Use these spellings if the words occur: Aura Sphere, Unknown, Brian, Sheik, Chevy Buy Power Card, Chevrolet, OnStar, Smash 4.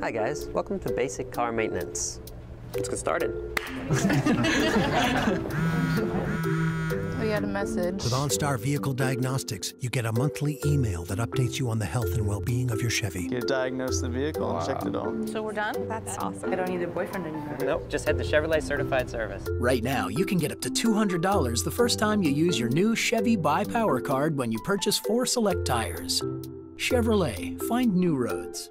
Hi guys, welcome to Basic Car Maintenance. Let's get started. We had a message. With OnStar Vehicle Diagnostics, you get a monthly email that updates you on the health and well-being of your Chevy. You diagnose the vehicle and check it out. So we're done? That's awesome. I don't need a boyfriend anymore. Nope, just head to Chevrolet Certified Service. Right now, you can get up to $200 the first time you use your new Chevy Buy Power Card when you purchase 4 select tires. Chevrolet, find new roads.